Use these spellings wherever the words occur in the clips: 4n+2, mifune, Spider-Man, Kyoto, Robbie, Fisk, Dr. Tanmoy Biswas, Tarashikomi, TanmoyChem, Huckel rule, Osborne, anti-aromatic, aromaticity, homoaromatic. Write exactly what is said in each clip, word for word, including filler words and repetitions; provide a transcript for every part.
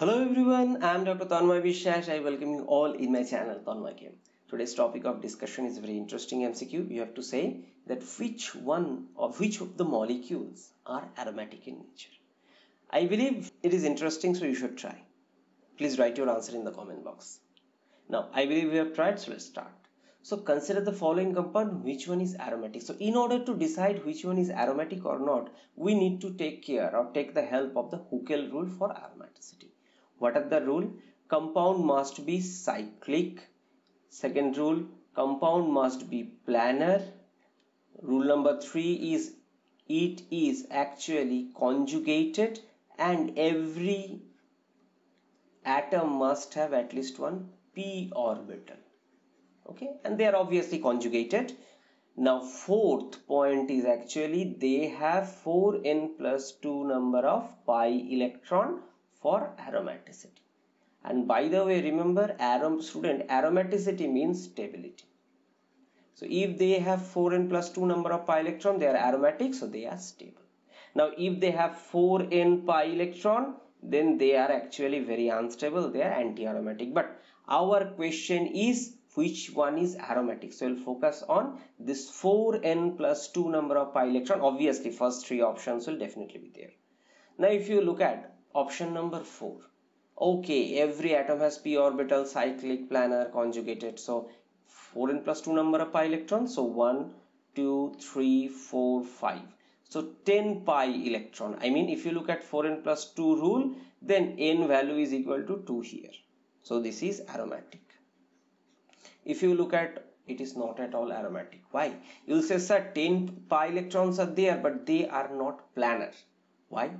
Hello everyone, I am Doctor Tanmoy Biswas. I welcome you all in my channel TanmoyChem. Today's topic of discussion is very interesting M C Q. You have to say that which one of which of the molecules are aromatic in nature. I believe it is interesting, so you should try. Please write your answer in the comment box. Now, I believe we have tried, so let's start. So consider the following compound, which one is aromatic. So in order to decide which one is aromatic or not, we need to take care or take the help of the Huckel rule for aromaticity. What are the rule? Compound must be cyclic. Second rule, compound must be planar. Rule number three is it is actually conjugated and every atom must have at least one p orbital. Okay, and they are obviously conjugated. Now fourth point is actually they have four n plus two number of pi electron for aromaticity. And by the way, remember arom student, aromaticity means stability. So if they have four n plus two number of pi electron, they are aromatic, so they are stable. Now if they have four n pi electron, then they are actually very unstable, they are anti-aromatic. But our question is which one is aromatic. So we'll focus on this four n plus two number of pi electron. Obviously first three options will definitely be there. Now if you look at option number four, okay, every atom has p orbital, cyclic, planar, conjugated. So four n plus two number of pi electrons. So one, two, three, four, five. So ten pi electron. I mean, if you look at four n plus two rule, then n value is equal to two here. So this is aromatic. If you look at, it is not at all aromatic. Why? You will say, sir, ten pi electrons are there, but they are not planar. Why?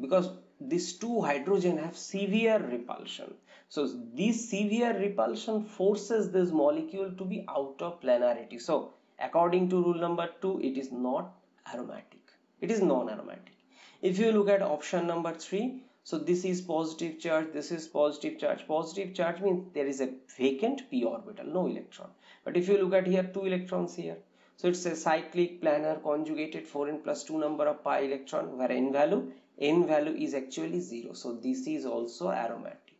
Because these two hydrogen have severe repulsion. So this severe repulsion forces this molecule to be out of planarity. So according to rule number two, it is not aromatic. It is non-aromatic. If you look at option number three, so this is positive charge, this is positive charge. Positive charge means there is a vacant p orbital, no electron. But if you look at here, two electrons here. So it's a cyclic, planar, conjugated, four n plus two number of pi electron, where n value n value is actually zero. So this is also aromatic.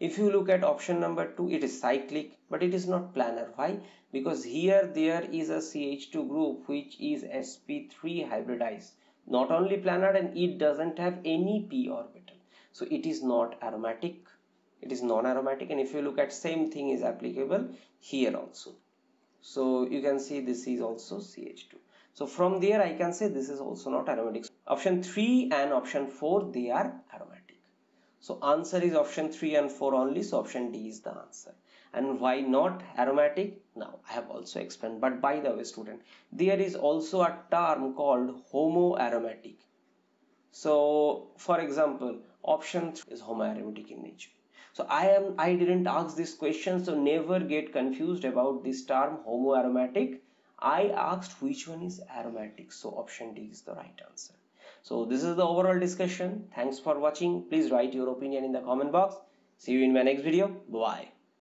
If you look at option number two, it is cyclic, but it is not planar. Why? Because here there is a C H two group which is s p three hybridized, not only planar, and it doesn't have any p orbital. So it is not aromatic, it is non-aromatic. And if you look at, same thing is applicable here also. So you can see this is also C H two. So from there I can say this is also not aromatic. Option three and option four, they are aromatic. So answer is option three and four only. So option D is the answer. And why not aromatic? Now I have also explained. But by the way student, there is also a term called homoaromatic. So for example, option three is homoaromatic in nature. So I am I didn't ask this question, so never get confused about this term homoaromatic. I asked which one is aromatic. So option D is the right answer. So this is the overall discussion. Thanks for watching. Please write your opinion in the comment box. See you in my next video. Bye.